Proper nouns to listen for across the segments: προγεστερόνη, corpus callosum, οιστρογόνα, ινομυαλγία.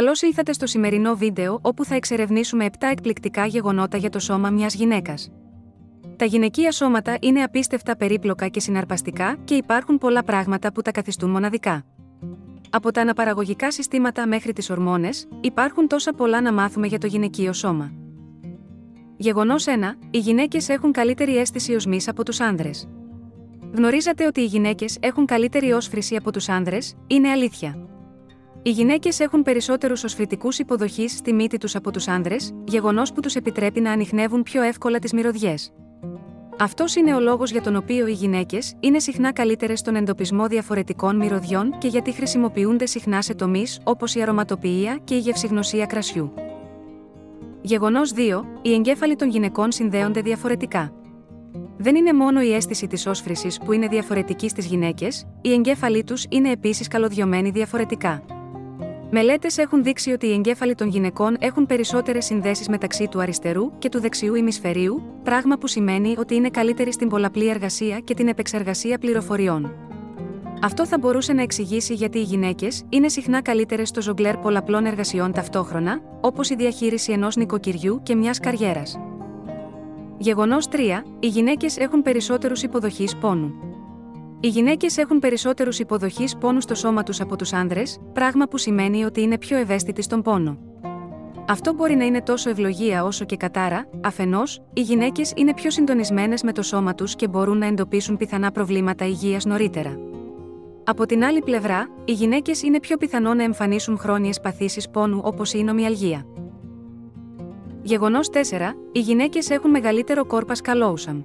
Καλώς ήρθατε στο σημερινό βίντεο όπου θα εξερευνήσουμε 7 εκπληκτικά γεγονότα για το σώμα μιας γυναίκας. Τα γυναικεία σώματα είναι απίστευτα περίπλοκα και συναρπαστικά και υπάρχουν πολλά πράγματα που τα καθιστούν μοναδικά. Από τα αναπαραγωγικά συστήματα μέχρι τις ορμόνες, υπάρχουν τόσα πολλά να μάθουμε για το γυναικείο σώμα. Γεγονός 1. Οι γυναίκες έχουν καλύτερη αίσθηση οσμής από τους άνδρες. Γνωρίζατε ότι οι γυναίκες έχουν καλύτερη όσφρηση από τους άνδρες, είναι αλήθεια. Οι γυναίκες έχουν περισσότερους οσφρητικούς υποδοχής στη μύτη τους από τους άνδρες, γεγονός που τους επιτρέπει να ανιχνεύουν πιο εύκολα τις μυρωδιές. Αυτός είναι ο λόγος για τον οποίο οι γυναίκες είναι συχνά καλύτερες στον εντοπισμό διαφορετικών μυρωδιών και γιατί χρησιμοποιούνται συχνά σε τομείς όπως η αρωματοποιία και η γευσηγνωσία κρασιού. Γεγονός 2. Οι εγκέφαλοι των γυναικών συνδέονται διαφορετικά. Δεν είναι μόνο η αίσθηση της όσφρησης που είναι διαφορετική στις γυναίκες, οι εγκέφαλοι τους είναι επίσης καλωδιωμένοι διαφορετικά. Μελέτες έχουν δείξει ότι οι εγκέφαλοι των γυναικών έχουν περισσότερες συνδέσεις μεταξύ του αριστερού και του δεξιού ημισφαιρίου, πράγμα που σημαίνει ότι είναι καλύτεροι στην πολλαπλή εργασία και την επεξεργασία πληροφοριών. Αυτό θα μπορούσε να εξηγήσει γιατί οι γυναίκες είναι συχνά καλύτερες στο ζογκλέρ πολλαπλών εργασιών ταυτόχρονα, όπως η διαχείριση ενός νοικοκυριού και μιας καριέρας. Γεγονός 3. Οι γυναίκες έχουν περισσότερους υποδοχείς πόνου. Οι γυναίκες έχουν περισσότερους υποδοχείς πόνου στο σώμα τους από τους άνδρες, πράγμα που σημαίνει ότι είναι πιο ευαίσθητοι στον πόνο. Αυτό μπορεί να είναι τόσο ευλογία όσο και κατάρα, αφενός, οι γυναίκες είναι πιο συντονισμένες με το σώμα τους και μπορούν να εντοπίσουν πιθανά προβλήματα υγείας νωρίτερα. Από την άλλη πλευρά, οι γυναίκες είναι πιο πιθανό να εμφανίσουν χρόνιες παθήσεις πόνου όπως η ινομυαλγία. Γεγονός 4. Οι γυναίκες έχουν μεγαλύτερο corpus callosum.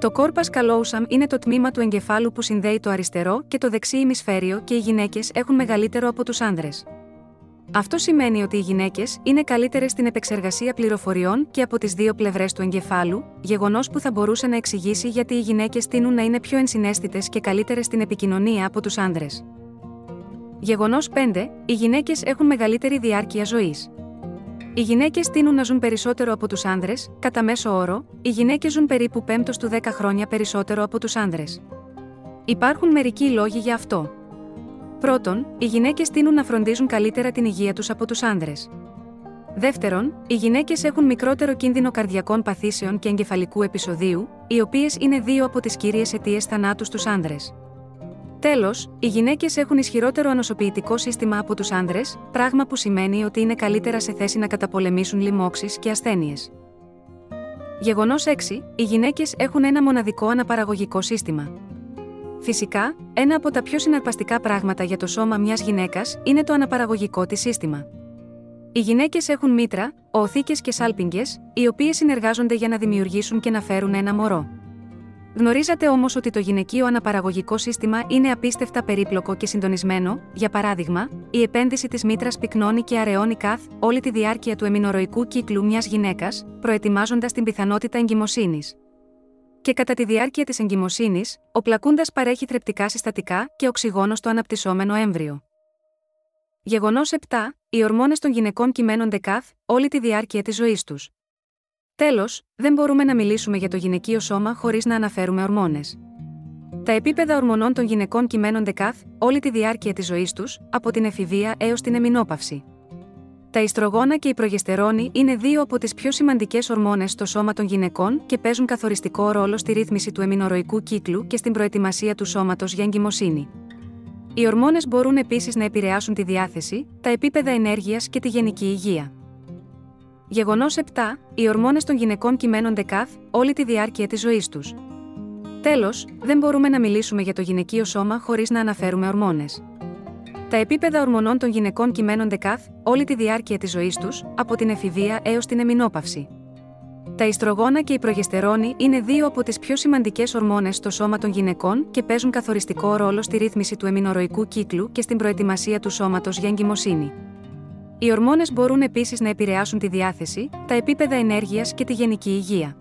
Το corpus callosum είναι το τμήμα του εγκεφάλου που συνδέει το αριστερό και το δεξί ημισφαίριο και οι γυναίκες έχουν μεγαλύτερο από τους άνδρες. Αυτό σημαίνει ότι οι γυναίκες είναι καλύτερες στην επεξεργασία πληροφοριών και από τις δύο πλευρές του εγκεφάλου, γεγονός που θα μπορούσε να εξηγήσει γιατί οι γυναίκες τείνουν να είναι πιο ενσυναίσθητες και καλύτερες στην επικοινωνία από τους άνδρες. Γεγονός 5. Οι γυναίκες έχουν μεγαλύτερη διάρκεια ζωής. Οι γυναίκες τείνουν να ζουν περισσότερο από τους άνδρες, κατά μέσο όρο, οι γυναίκες ζουν περίπου 5-10 χρόνια περισσότερο από τους άνδρες. Υπάρχουν μερικοί λόγοι για αυτό. Πρώτον, οι γυναίκες τείνουν να φροντίζουν καλύτερα την υγεία τους από τους άνδρες. Δεύτερον, οι γυναίκες έχουν μικρότερο κίνδυνο καρδιακών παθήσεων και εγκεφαλικού επεισοδίου, οι οποίες είναι δύο από τις κύριες αιτίες θανάτου στους άνδρες. Τέλος, οι γυναίκες έχουν ισχυρότερο ανοσοποιητικό σύστημα από τους άνδρες, πράγμα που σημαίνει ότι είναι καλύτερα σε θέση να καταπολεμήσουν λοιμώξεις και ασθένειες. Γεγονός 6. Οι γυναίκες έχουν ένα μοναδικό αναπαραγωγικό σύστημα. Φυσικά, ένα από τα πιο συναρπαστικά πράγματα για το σώμα μιας γυναίκας είναι το αναπαραγωγικό της σύστημα. Οι γυναίκες έχουν μήτρα, οθήκες και σάλπιγγες, οι οποίες συνεργάζονται για να δημιουργήσουν και να φέρουν ένα μωρό. Γνωρίζατε όμως ότι το γυναικείο αναπαραγωγικό σύστημα είναι απίστευτα περίπλοκο και συντονισμένο, για παράδειγμα, η επένδυση της μήτρας πυκνώνει και αραιώνει όλη τη διάρκεια του εμινοροϊκού κύκλου μιας γυναίκας, προετοιμάζοντας την πιθανότητα εγκυμοσύνης. Και κατά τη διάρκεια της εγκυμοσύνης, ο πλακούντας παρέχει θρεπτικά συστατικά και οξυγόνο στο αναπτυσσόμενο έμβριο. Γεγονός 7. Οι ορμόνες των γυναικών κυμαίνονται όλη τη διάρκεια της ζωής τους. Τέλος, δεν μπορούμε να μιλήσουμε για το γυναικείο σώμα χωρίς να αναφέρουμε ορμόνες. Τα επίπεδα ορμονών των γυναικών κυμαίνονται όλη τη διάρκεια της ζωής τους, από την εφηβεία έως την εμεινόπαυση. Τα ιστρογόνα και η προγεστερόνη είναι δύο από τις πιο σημαντικές ορμόνες στο σώμα των γυναικών και παίζουν καθοριστικό ρόλο στη ρύθμιση του εμινοροϊκού κύκλου και στην προετοιμασία του σώματος για εγκυμοσύνη. Οι ορμόνες μπορούν επίσης να επηρεάσουν τη διάθεση, τα επίπεδα ενέργειας και τη γενική υγεία. Γεγονός 7. Οι ορμόνες των γυναικών κυμαίνονται όλη τη διάρκεια της ζωής τους. Τέλος, δεν μπορούμε να μιλήσουμε για το γυναικείο σώμα χωρίς να αναφέρουμε ορμόνες. Τα επίπεδα ορμονών των γυναικών κυμαίνονται όλη τη διάρκεια της ζωής τους, από την εφηβεία έως την εμεινόπαυση. Τα ιστρογόνα και η προγεστερόνη είναι δύο από τις πιο σημαντικές ορμόνες στο σώμα των γυναικών και παίζουν καθοριστικό ρόλο στη ρύθμιση του εμινοροϊκού κύκλου και στην προετοιμασία του σώματος για εγκυμοσύνη. Οι ορμόνες μπορούν επίσης να επηρεάσουν τη διάθεση, τα επίπεδα ενέργειας και τη γενική υγεία.